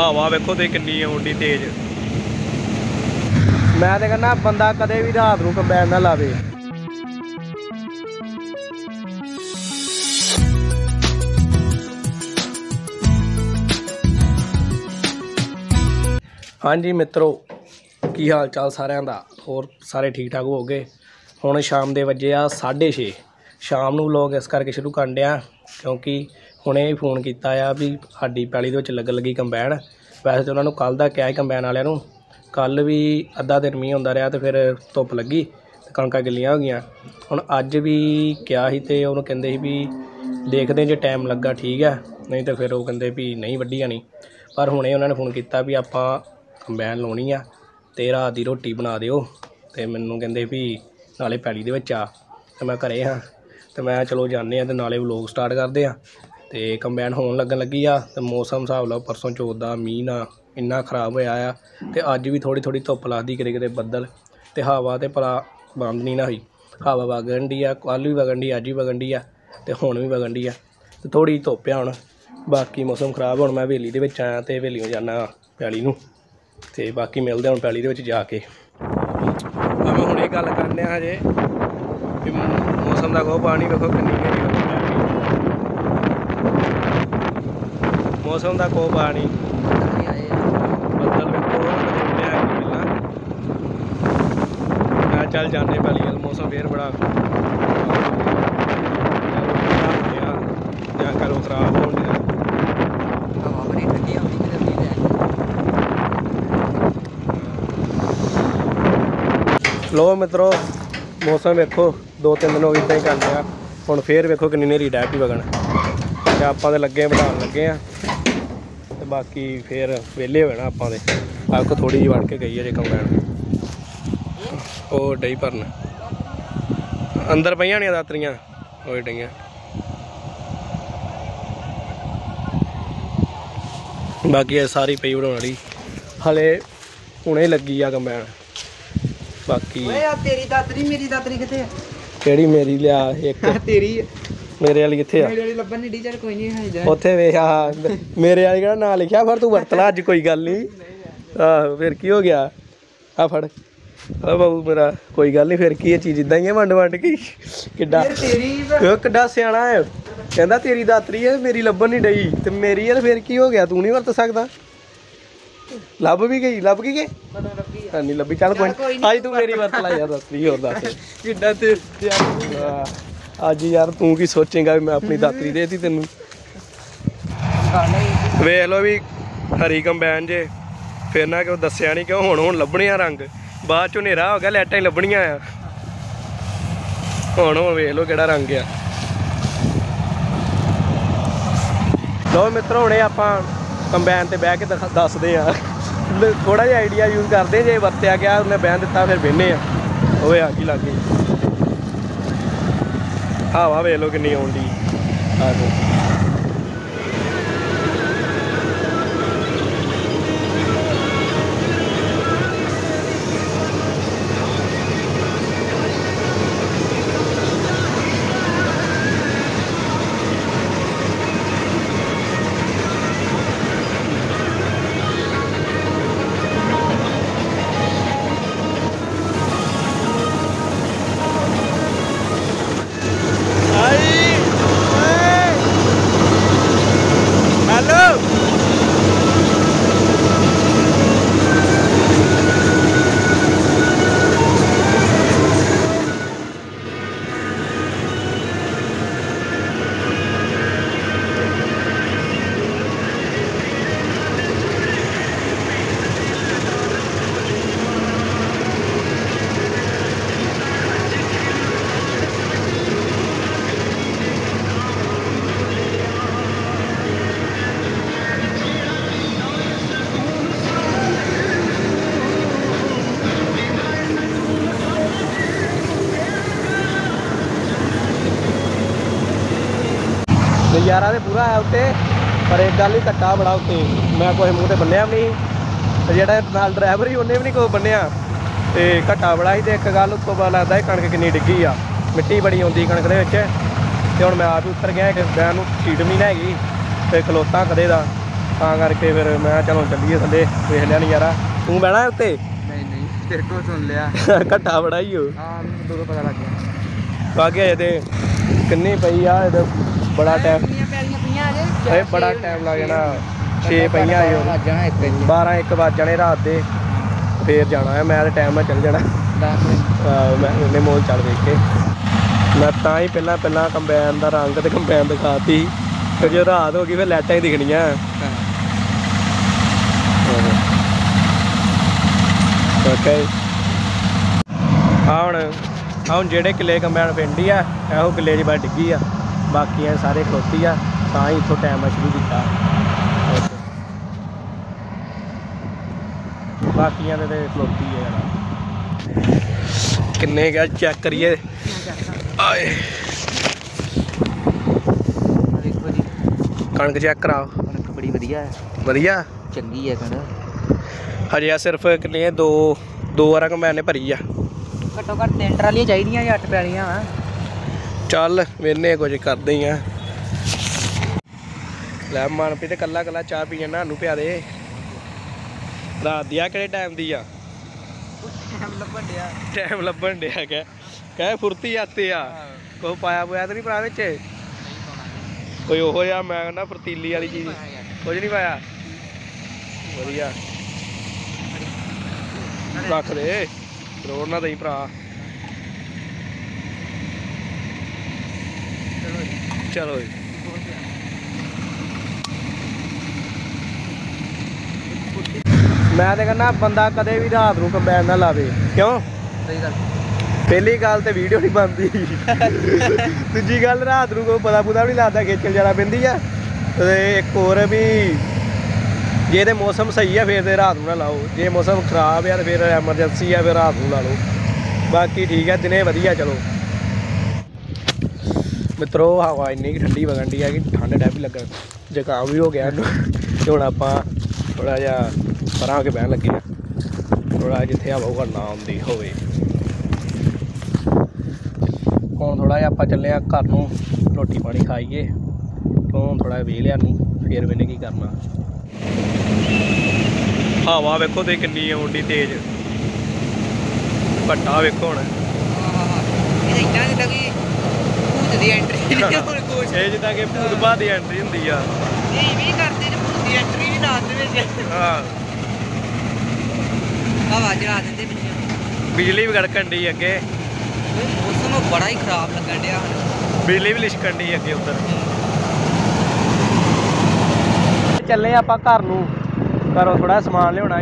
हवा वेखो तो किन्नी आउंदी तेज। मैं तो कहना बंदा कदे भी रात को कंबाइन ना लावे। हाँ जी मित्रों, की हाल चाल सारिआं दा, होर सारे ठीक ठाक हो गए। हुण शाम दे वजे आ 6:30। शाम नूं लोग इस करके शुरू करन दिया क्योंकि हुणे भी फोन कीता आ भी साडी पैली दे विच लगन लगी कंबाइन। वैसे तो उन्हां नूं कल दा किहा है कंबाइन वालिआं नूं, कल भी अद्धा दिन मींह हुंदा रिहा ते फिर धुप्प लगी ते कणकां गिल्लियां हो गईआं। हुण अज्ज भी किहा ही ते उहनूं कहंदे ही भी देखदे जे टाइम लग्गा ठीक है, नहीं तो फिर वो कहंदे भी नहीं वड्डी आनी। पर हुणे उन्हां ने फोन कीता भी आपां कंबाइन लाउणी आ ते रात दी रोटी बना दिओ ते मैनूं कहंदे भी नाले पैली दे विच आ ते मैं घरे हां ते मैं चलो जाने आ ते नाले व्लॉग स्टार्ट करदे आ। ते कंबाइन होण लगन लगी आ ते मौसम हिसाब लाओ परसों चौथ दा मींह ना इन्ना खराब होया आ ते अज्ज भी थोड़ी थोड़ी धुप्प लगदी किते किते बद्दल ते हवा ते भला बंद नहीं ना होई। हवा वगन डी आ, कल भी वगन डी, अज्ज भी वगन डी आ ते हुण भी वगन डी आ ते थोड़ी धुप्प आ हुण। बाकी मौसम खराब, हुण मैं हवेली दे विच आया ते हवेलीओं जाना पैली नूं ते बाकी मिलदे हुण पैली दे विच जाके। आवां हुणे गल करने आ जे मौसम का कहो। पानी देखो किन्नी घेरी, मौसम का कहो पानी, बदल देखो पहला। मैं चल जाने पैली गल, मौसम फिर बड़ा घरों खराब हो गया। हवा बड़ी ठंडी आती है। लो मित्रों मौसम वेखो, दो तीन दिन हो गए इदा ही करने आ। हुण फिर वेखो किन्नी नेरी डै पई वगन ते आपां ते लगे बनाउण लगे आ ते बाकी फिर वेले होना। आपां ते अक्क थोड़ी जी वड़ के गई है जे कंबाइन ओह डई भरन अंदर पईआं होणीआं दातरियां होई डईआं। बाकी सारी पई बनाउण वाली, हले हुणे लगी आ कंबाइन। बाकी तेरी दातरी, मेरी दातरी किथे केड़ी? मेरी लिया एक तेरी, मेरे वाली किथे आ? मेरे वाली लब्भन नहीं डी चल कोई नहीं है ओथे वे। हां मेरे वाली का नाम लिखया पर तू वरतला अज कोई गल नहीं। हां फिर की हो गया? आ फड़ ओ बाबू मेरा, कोई गल नहीं फिर की। ये चीज इदा ही है वंड वंड की किड्डा तेरी ओ किड्डा सियाणा है। कहंदा तेरी दातरी है मेरी लब्भन नहीं डई ते मेरी है फिर की हो गया? तू नहीं वरत सकदा। लभ भी गई, लभ गई के नहीं लभी चल कोई अज तू मेरी वरत ला यार। दातरी और दस किड्डा ते अज यार तू की सोचेगा भी मैं अपनी दातरी देती तेनू। वेख लो भी हरी कंबाइन जे फिर ना क्यों दस्या नहीं क्यों। हुण लभने आ रंग, बाद चो नेरा हो गया लाइटां ही लभनिया आ। हुण वेख लो केड़ा रंग आ। लो मित्रों हुणे आपां कंबाइन ते बह के दसदे आ, थोड़ा जिहा आइडिया यूज करते जे वरत्या गया उन्हें बहन दिता फिर बहने वो आ गई लागे। हवा वेख लो किन्नी आउंदी। नज़ारा तो पूरा है उत्ते, पर एक गल ही धक्का बड़ा उत्ते। मैं कुछ मूँह तो बन्निया भी नहीं, जोड़ा नाल ड्राइवर ही उन्हें भी नहीं कुछ बन्निया तो घट्टा बड़ा ही। तो एक गल उत्तों पता लगता है कणक किन्नी डिग्गी आ, मिट्टी बड़ी आती कणक दे विच। ते हुण मैं आप ही उतर गया, एक बैन सीट भी नहीं हैगी ते खलोता कदे दा ਤਾਂ ਕਰਕੇ ਫਿਰ ਮੈਂ ਚਲੋ ਚੱਲੀਏ ਥੱਲੇ ਵੇਖ ਲਿਆ ਨਜ਼ਾਰਾ। ਤੂੰ ਬਹਿਣਾ ਉੱਤੇ? ਨਹੀਂ ਨਹੀਂ, ਤੇਰੇ ਕੋਲ ਸੁਣ ਲਿਆ ਘੱਟਾ ਬੜਾ ਹੀ ਹੋ। ਹਾਂ ਮੈਨੂੰ ਪਤਾ ਲੱਗ ਗਿਆ। ਆ ਗਿਆ ਇਹਦੇ ਕਿੰਨੀ ਪਈ ਆ, ਇਹਦਾ ਬੜਾ ਟਾਈਮ ਅਜੇ ਬੜਾ ਟਾਈਮ ਲੱਗ ਜਾਣਾ। 6 ਪਈਆਂ ਆਏ 12 ਇੱਕ ਵੱਜ ਜਾਣੇ ਰਾਤ ਦੇ। ਫੇਰ ਜਾਣਾ ਹੈ ਮੈਂ, ਟਾਈਮ ਨਾਲ ਚੱਲ ਜਾਣਾ ਮੈਂ ਉਹਨੇ ਮੋਲ ਚੱਲ ਦੇਖ ਕੇ। ਮੈਂ ਤਾਂ ਹੀ ਪਹਿਲਾਂ ਕੰਬਾਈਨ ਦਾ ਰੰਗ ਤੇ ਕੰਬਾਈਨ ਦਿਖਾਤੀ, ਫਿਰ ਜਦੋਂ ਰਾਤ ਹੋ ਗਈ ਫਿਰ ਲਾਈਟਾਂ ਹੀ ਦਿਖਣੀਆਂ। ਹਾਂ ਹੁਣ ਜਿਹੜੇ ਕਿੱਲੇ ਕੰਬਾਈਨ ਪਿੰਡੀ ਆ ਇਹੋ ਕਿੱਲੇ 'ਚ ਬਸ ਡਿੱਗੀ ਆ, ਬਾਕੀਆਂ ਸਾਰੇ ਖਲੋਤੀ ਆ। ਤਾਂ ਹੀ ਇੱਥੋਂ ਟਾਈਮ ਸ਼ੁਰੂ ਕੀਤਾ, ਬਾਕੀਆਂ ਦੇ ਖਲੋਤੀ ਆ ਯਾਰ। ਕਿੰਨੇ ਗਿਆ ਚੈੱਕ ਕਰੀਏ ਆਏ। ਕਣਕ ਚੈੱਕ ਕਰਾਓ, ਕਣਕ ਬੜੀ ਵਧੀਆ ਹੈ, ਵਧੀਆ ਚੰਗੀ ਹੈ ਕਣਕ। ਹਜੇ ਸਿਰਫ ਕਿੰਨੇ ਦੋ ਵਾਰਾਂ ਕੰਬਾਈਨ ਨੇ ਭਰੀ ਆ। ਘੱਟੋ ਘੱਟ 3 ਟਰਾਲੀਆਂ ਚਾਹੀਦੀਆਂ ਜਾਂ 8 ਪੈਲੀਆਂ ਵਾ। ਚੱਲ ਵੇਨੇ ਕੁਝ ਕਰਦੇ ਹੀ ਆ। ਲੈ ਮਨਪ੍ਰੀਤ ਕੱਲਾ ਕੱਲਾ ਚਾਹ ਪੀ ਜਾਣਾ, ਸਾਨੂੰ ਪਿਆ ਦੇ। ਰਾਤ ਦੀ ਆ ਕਿਹੜੇ ਟਾਈਮ ਦੀ ਆ? ਟਾਈਮ ਲੱਭਣ ਡਿਆ ਕਹਿ ਫੁਰਤੀ ਆਤੇ ਆ। ਕੋਈ ਪਾਇਆ ਪੁਆ ਤਾਂ ਨਹੀਂ ਭਰਾ ਵਿੱਚ? ਕੋਈ ਉਹੋ ਜਿਹਾ ਮੈਂ ਕਹਿੰਦਾ ਫਰਤੀਲੀ ਵਾਲੀ ਚੀਜ਼ ਕੁਝ ਨਹੀਂ ਪਾਇਆ। ਵਧੀਆ ਰੱਖ ਦੇ, ਰੋੜ ਨਾ ਦਈ ਭਰਾ। ਚਲੋ ਜੀ ਮੈਂ ਤਾਂ ਕਹਿੰਦਾ ਬੰਦਾ ਕਦੇ ਵੀ ਰਾਤ ਨੂੰ ਕੰਬਾਈਨ ਨਾ ਲਾਵੇ। ਕਿਉਂ? ਸਹੀ ਗੱਲ। ਪਹਿਲੀ ਗੱਲ ਤੇ ਵੀਡੀਓ ਨਹੀਂ ਬਣਦੀ, ਦੂਜੀ ਗੱਲ ਰਾਤ ਨੂੰ ਕੋਈ ਪਤਾ ਪੁਤਾ ਵੀ ਨਹੀਂ ਲੱਗਦਾ, ਖੇਚਲ ਜਾਣਾ ਪੈਂਦੀ ਆ। ਅਤੇ ਇੱਕ ਹੋਰ ਵੀ ਜੇ ਤਾਂ ਮੌਸਮ ਸਹੀ ਆ ਫਿਰ ਤਾਂ ਰਾਤ ਨੂੰ ਨਾ ਲਾਓ, ਜੇ ਮੌਸਮ ਖਰਾਬ ਆ ਤਾਂ ਫਿਰ ਐਮਰਜੈਂਸੀ ਆ ਫਿਰ ਰਾਤ ਨੂੰ ਲਾ ਲਓ। ਬਾਕੀ ਠੀਕ ਆ, ਦਿਨੇ ਵਧੀਆ। ਚਲੋ ਮਿੱਤਰੋ ਹਵਾ ਇੰਨੀ ਕੁ ਠੰਡੀ ਵਗਣ ਡਈ ਆ ਕਿ ਠੰਡ ਡੈ ਵੀ ਲੱਗਣ, ਜ਼ੁਕਾਮ ਵੀ ਹੋ ਗਿਆ ਇਹਨੂੰ। ਅਤੇ ਹੁਣ ਆਪਾਂ ਥੋੜ੍ਹਾ ਜਿਹਾ ਪਰਾਂ ਹੋ ਕੇ ਬਹਿਣ ਲੱਗੇ ਆ, ਥੋੜ੍ਹਾ ਜਿੱਥੇ ਹਵਾ ਨਾ ਆਉਂਦੀ ਹੋਵੇ। ਹੁਣ ਥੋੜ੍ਹਾ ਜਿਹਾ ਆਪਾਂ ਚੱਲੇ ਹਾਂ ਘਰ ਨੂੰ, ਰੋਟੀ ਪਾਣੀ ਖਾਈਏ। ਹੁਣ ਥੋੜ੍ਹਾ ਜਿਹਾ ਵੇਹ ਲਿਆ ਨੂੰ ਫਿਰ ਮੈਨੇ ਕੀ ਕਰਨਾ। ਹਵਾ ਵੇਖੋ ਤੇ ਕਿੰਨੀ ਆਉਂਦੀ ਤੇਜ਼, ਘੱਟਾ ਵੇਖੋ ਹੁਣ। ਇੱਦਾਂ ਜਿੱਦਾਂ ਕਿ ਭੂਤ ਦੀ ਐਂਟਰੀ, ਇਹ ਜਿੱਦਾਂ ਕਿ ਭੂਤਬਾਂ ਦੀ ਐਂਟਰੀ ਹੁੰਦੀ ਆ। ਇਵੇਂ ਕਰਦੇ ਨੇ ਭੂਤ ਦੀ ਐਂਟਰੀ ਵੀ ਰਾਤ ਦੇ ਵਿੱਚ। ਹਾਂ ਹਵਾ ਚੜਾ ਦਿੰਦੇ ਪਿੱਛੇ। ਬਿਜਲੀ ਵੀ ਗੜਕਣ ਡਈ ਅੱਗੇ, ਮੌਸਮ ਬੜਾ ਹੀ ਖਰਾਬ ਲੱਗਣ ਡਿਆ। ਬਿਜਲੀ ਵੀ ਲਿਸ਼ਕਣ ਡਈ ਅੱਗੇ ਉੱਧਰ। ਚੱਲੇ ਆਪਾਂ ਘਰ ਨੂੰ, ਘਰੋਂ ਥੋੜ੍ਹਾ ਸਮਾਨ ਲਿਆਉਣਾ।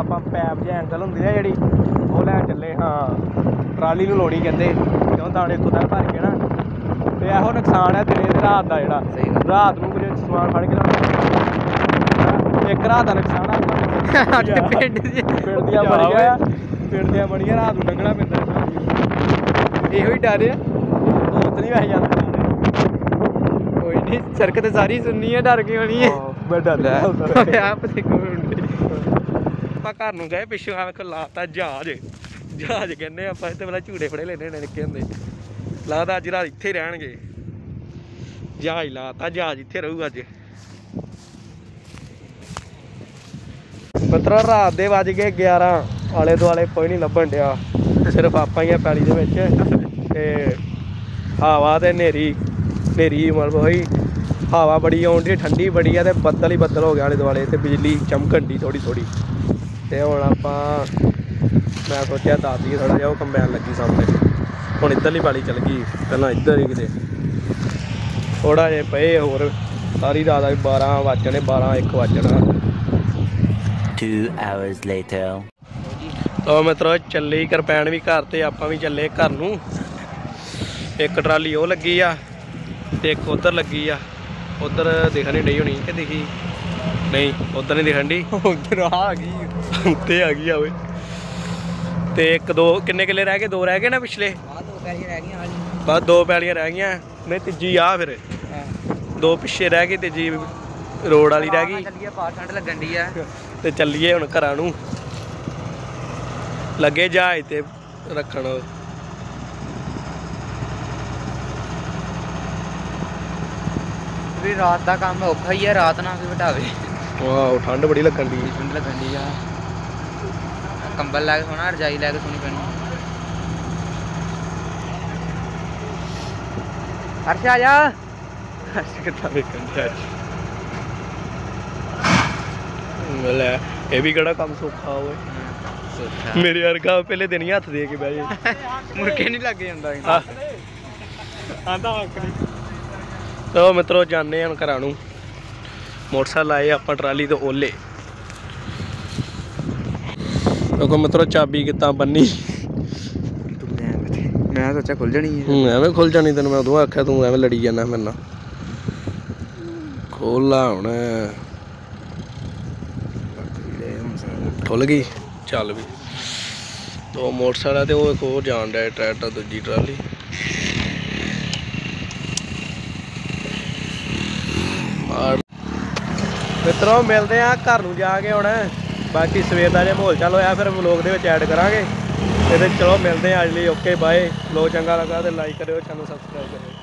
ਆਪਾਂ ਪੈਪ ਜਾਂ ਐਂਗਲ ਹੁੰਦੀ ਆ ਜਿਹੜੀ, ਉਹ ਲੈਣ ਚੱਲੇ ਹਾਂ। ਟਰਾਲੀ ਨੂੰ ਲੋੜੀ ਕਹਿੰਦੇ, ਕਿਉਂ ਦਾਣੇ ਤੋਂ ਤਾਂ ਭਰ ਕੇ ਨਾ। ਅਤੇ ਇਹੋ ਨੁਕਸਾਨ ਹੈ ਦਿਨੇ ਅਤੇ ਰਾਤ ਦਾ ਜਿਹੜਾ। ਰਾਤ ਨੂੰ ਕੁਝ ਸਮਾਨ ਫੜ ਕੇ ਨਾ, ਇੱਕ ਰਾਤ ਦਾ ਨੁਕਸਾਨ ਆ। ਪਿੰਡ ਦੀਆਂ ਬਣੀਆਂ ਰਾਤ ਨੂੰ ਲੰਘਣਾ ਪੈਂਦਾ, ਇਹੋ ਹੀ ਡਰ ਆ। ਬਹੁਤ ਨਹੀਂ ਵੈਸੇ ਜਾਂਦਾ, ਕੋਈ ਨਹੀਂ ਸੜਕ ਤਾਂ ਸਾਰੀ ਸੁਣਨੀ ਆ, ਡਰ ਕੇ ਹੋਣੀ ਹੈ। ਮੈਂ ਡਰ ਆਪ ਦੇਖੋ। ਆਪਾਂ ਘਰ ਨੂੰ ਗਏ, ਪਿੱਛੋਂ ਆਵੇ ਕੋ ਲਾਤਾ ਜਹਾਜ਼ ਕਹਿੰਦੇ ਆਪਾਂ ਇੱਥੇ ਪਹਿਲਾਂ ਝੂੜੇ ਫੜੇ ਲੈਣੇ ਹੁੰਦੇ ਨਿੱਕੇ ਹੁੰਦੇ। ਲੱਗਦਾ ਅੱਜ ਰਾਤ ਇੱਥੇ ਰਹਿਣਗੇ, ਜਹਾਜ਼ ਲਾਤਾ, ਜਹਾਜ਼ ਇੱਥੇ ਰਹੂਗਾ ਅੱਜ। ਮਤਲਬ ਰਾਤ ਦੇ ਵੱਜ ਗਏ 11, ਆਲੇ ਦੁਆਲੇ ਕੋਈ ਨਹੀਂ ਲੱਭਣ ਡਿਆ, ਸਿਰਫ ਆਪਾਂ ਹੀ ਆ ਪੈਲੀ ਦੇ ਵਿੱਚ। ਅਤੇ ਹਵਾ ਅਤੇ ਹਨੇਰੀ ਮਤਲਬ ਉਹੀ ਹਵਾ ਬੜੀ ਆਉਣ ਡਈ, ਠੰਡੀ ਬੜੀ ਆ। ਅਤੇ ਬੱਦਲ ਹੀ ਬੱਦਲ ਹੋ ਗਿਆ ਆਲੇ ਦੁਆਲੇ, ਅਤੇ ਬਿਜਲੀ ਚਮਕਣ ਡਈ ਥੋੜ੍ਹੀ। ਅਤੇ ਹੁਣ ਆਪਾਂ ਮੈਂ ਸੋਚਿਆ ਦੱਸ ਦਈਏ ਥੋੜ੍ਹਾ ਜਿਹਾ, ਉਹ ਕੰਬਾਈਨ ਲੱਗੀ ਸਾਹਮਣੇ। ਹੁਣ ਇੱਧਰਲੀ ਪੈਲੀ ਚੱਲ ਗਈ, ਪਹਿਲਾਂ ਇੱਧਰ ਹੀ ਕਿਤੇ ਥੋੜ੍ਹਾ ਜਿਹਾ ਪਏ ਹੋਰ। ਸਾਰੀ ਰਾਤ 12 ਵੱਜ ਜਾਣੇ, 12-1 ਵੱਜ ਜਾਣਾ। 2 hours later ਉਹ ਮਿੱਤਰੋ ਚੱਲੇ ਕਿਰਪੈਨ ਵੀ ਘਰ, ਤੇ ਆਪਾਂ ਵੀ ਚੱਲੇ ਘਰ ਨੂੰ। ਇੱਕ ਟਰਾਲੀ ਉਹ ਲੱਗੀ ਆ ਤੇ ਇੱਕ ਉੱਧਰ ਲੱਗੀ ਆ। ਉੱਧਰ ਦਿਖਣੀ ਡਈ ਹੋਣੀ ਕਿ ਦਿਖੀ ਨਹੀਂ? ਉੱਧਰ ਨਹੀਂ ਦਿਖਣ ਡਈ, ਉੱਧਰ ਆ ਗਈ, ਉੱਤੇ ਆ ਗਈ ਆ ਓਏ। ਤੇ ਇੱਕ ਦੋ ਕਿੰਨੇ ਕਿੱਲੇ ਰਹਿ ਗਏ? 2 ਰਹਿ ਗਏ ਨਾ ਪਿਛਲੇ। ਬਸ 2 ਪੈਲੀਆਂ ਰਹਿ ਗਈਆਂ, ਨਹੀਂ ਤੀਜੀ ਆ। ਫਿਰ 2 ਪਿੱਛੇ ਰਹਿ ਗਏ, ਤੀਜੀ ਰੋਡ ਵਾਲੀ ਰਹਿ ਗਈ। ਠੰਡ ਲੱਗਣ ਡਈ ਆ ਤੇ ਚੱਲੀਏ ਹੁਣ ਘਰਾਂ ਨੂੰ। ਲੱਗੇ ਜਹਾਜ਼ ਤੇ ਰੱਖਣ। ਰਾਤ ਦਾ ਕੰਮ ਔਖਾ ਹੀ ਹੈ, ਰਾਤ ਨਾ ਕੋਈ ਵਟਾਵੇ। वाह ठंड बड़ी लगन दी, ठंड लगन दी यार। कंबल लैके सोना, रजाई लैके सोनी पैनी। हर्ष आ जा, हर्ष कितना वेखन दिया। ये भी कड़ा काम सौखा हो, मेरे अर्गा पहले दिन ही हाथ दे के बह जाए, मुड़के नहीं लग जाता। तो मित्रों जाने हम घर मोटरसाइकिल आए आप ट्राली तो ओले। देखो मित्रों चाबी कितना बनी, मैं सोचा खुल जानी है, एवं खुल जानी। तेन मैं उदू आख्या तू एवं लड़ी जाना, मेरे ना खोला हूं, खुल गई चल भी। तो मोटरसाइकिल तो एक होर जान डे ट्रैक्टर, दूजी ट्राली। मित्रों मिलते हैं घर नूं जाके हुण, बाकी सवेर का जो माहौल चाल होया फिर व्लॉग दे विच ऐड करांगे। चलो मिलते हैं अगली, ओके बाय। व्लॉग चंगा लगा तो लाइक करो, चैनल सबसक्राइब करो।